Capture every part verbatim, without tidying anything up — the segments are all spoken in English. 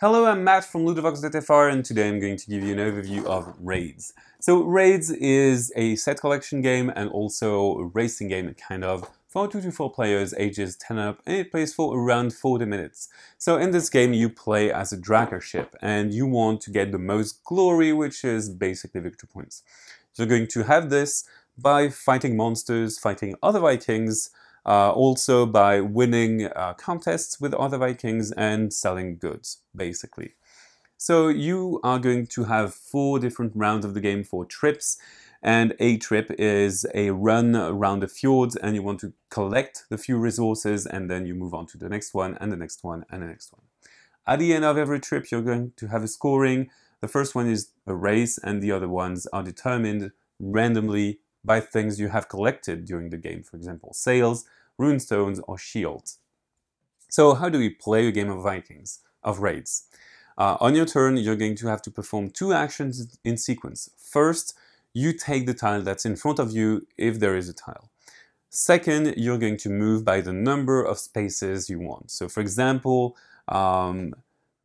Hello, I'm Matt from Ludovox dot F R, and today I'm going to give you an overview of Raids. So Raids is a set collection game and also a racing game, kind of, for two to four players, ages ten up, and it plays for around forty minutes. So in this game you play as a Drakkar ship, and you want to get the most glory, which is basically victory points. You're going to have this by fighting monsters, fighting other Vikings, Uh, also by winning uh, contests with other Vikings and selling goods, basically. So you are going to have four different rounds of the game, four trips, and a trip is a run around the fjords, and you want to collect the few resources, and then you move on to the next one, and the next one, and the next one. At the end of every trip, you're going to have a scoring. The first one is a race, and the other ones are determined randomly by things you have collected during the game, for example, sails, runestones, or shields. So how do we play a game of Vikings, of Raids? Uh, on your turn, you're going to have to perform two actions in sequence. First, you take the tile that's in front of you, if there is a tile. Second, you're going to move by the number of spaces you want. So for example, um,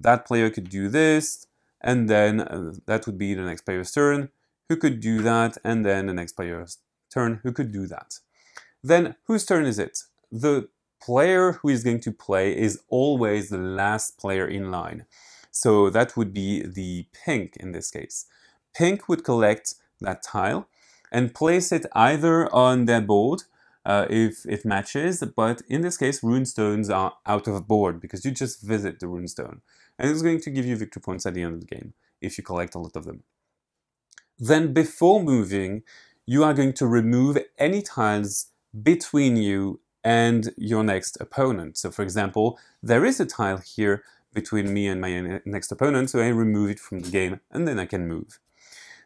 that player could do this, and then uh, that would be the next player's turn, who could do that, and then the next player's turn, who could do that. Then, whose turn is it? The player who is going to play is always the last player in line. So that would be the pink in this case. Pink would collect that tile and place it either on their board, uh, if it matches, but in this case, runestones are out of board because you just visit the runestone. And it's going to give you victory points at the end of the game, if you collect a lot of them. Then before moving, you are going to remove any tiles between you and your next opponent. So for example, there is a tile here between me and my next opponent, so I remove it from the game and then I can move.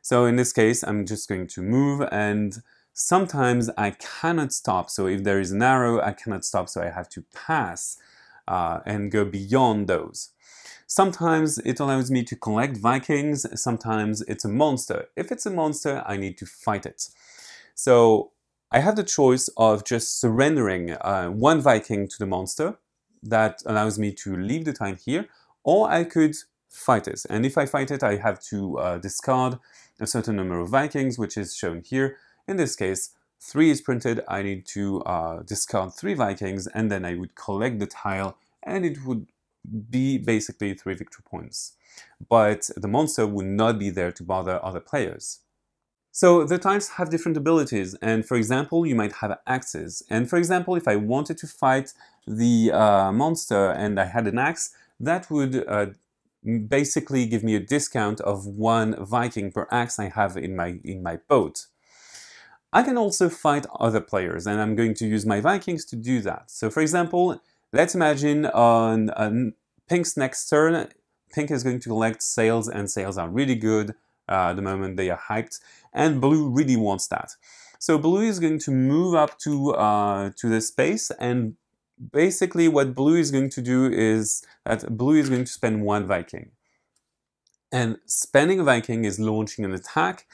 So in this case, I'm just going to move, and sometimes I cannot stop. So if there is an arrow, I cannot stop, so I have to pass uh, and go beyond those. Sometimes it allows me to collect Vikings, sometimes it's a monster. If it's a monster, I need to fight it. So I have the choice of just surrendering uh, one Viking to the monster. That allows me to leave the tile here, or I could fight it. And if I fight it, I have to uh, discard a certain number of Vikings, which is shown here. In this case, three is printed, I need to uh, discard three Vikings, and then I would collect the tile, and it would be basically three victory points. But the monster would not be there to bother other players. So the tiles have different abilities, and for example, you might have axes. And for example, if I wanted to fight the uh, monster and I had an axe, that would uh, basically give me a discount of one Viking per axe I have in my, in my boat. I can also fight other players, and I'm going to use my Vikings to do that. So for example, let's imagine on, on Pink's next turn, Pink is going to collect sails, and sails are really good uh, the moment they are hyped, and Blue really wants that. So Blue is going to move up to, uh, to the space, and basically what Blue is going to do is that Blue is going to spend one Viking. And spending a Viking is launching an attack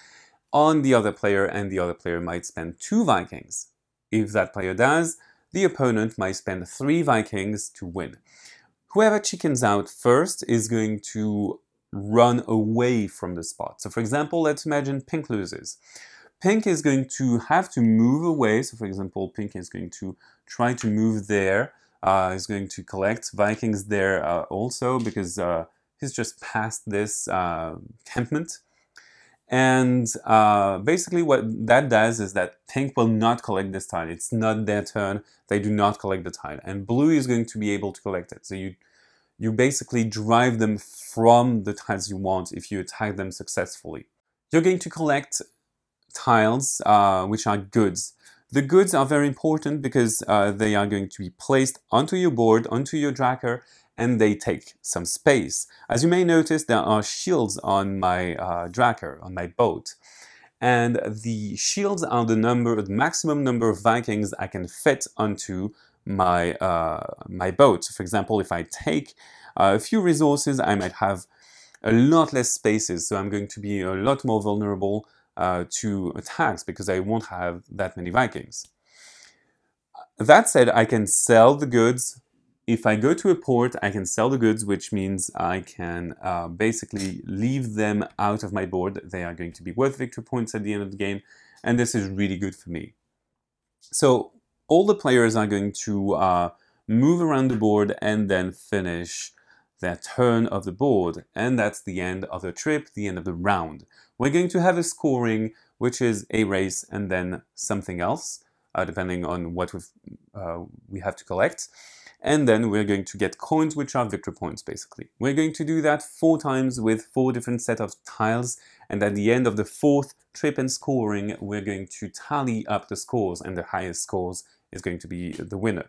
on the other player, and the other player might spend two Vikings. If that player does, the opponent might spend three Vikings to win. Whoever chickens out first is going to run away from the spot. So for example, let's imagine Pink loses. Pink is going to have to move away. So for example, Pink is going to try to move there. Uh, is going to collect Vikings there uh, also, because uh, he's just past this uh, encampment. And uh, basically what that does is that Pink will not collect this tile. It's not their turn. They do not collect the tile. And Blue is going to be able to collect it. So you, you basically drive them from the tiles you want if you attack them successfully. You're going to collect tiles, uh, which are goods. The goods are very important because uh, they are going to be placed onto your board, onto your Drakkar, and they take some space. As you may notice, there are shields on my uh, Drakkar, on my boat. And the shields are the number, the maximum number of Vikings I can fit onto my, uh, my boat. For example, if I take a few resources, I might have a lot less spaces, so I'm going to be a lot more vulnerable uh, to attacks because I won't have that many Vikings. That said, I can sell the goods, If I go to a port, I can sell the goods, which means I can uh, basically leave them out of my board. They are going to be worth victory points at the end of the game, and this is really good for me. So all the players are going to uh, move around the board and then finish their turn of the board, and that's the end of the trip, the end of the round. We're going to have a scoring, which is a race and then something else, uh, depending on what we've, uh, we have to collect. And then we're going to get coins, which are victory points, basically. We're going to do that four times with four different sets of tiles, and at the end of the fourth trip and scoring, we're going to tally up the scores, and the highest scores is going to be the winner.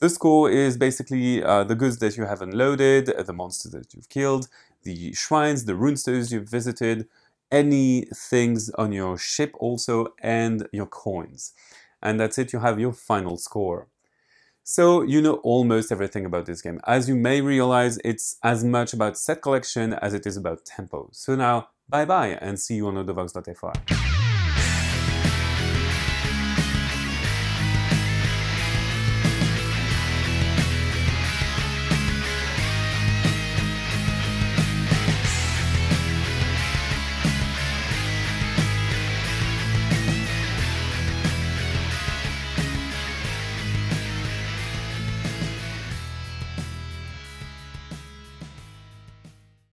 The score is basically uh, the goods that you have unloaded, the monsters that you've killed, the shrines, the runestores you've visited, any things on your ship also, and your coins. And that's it, you have your final score. So you know almost everything about this game. As you may realize, it's as much about set collection as it is about tempo. So now, bye bye, and see you on Ludovox dot F R.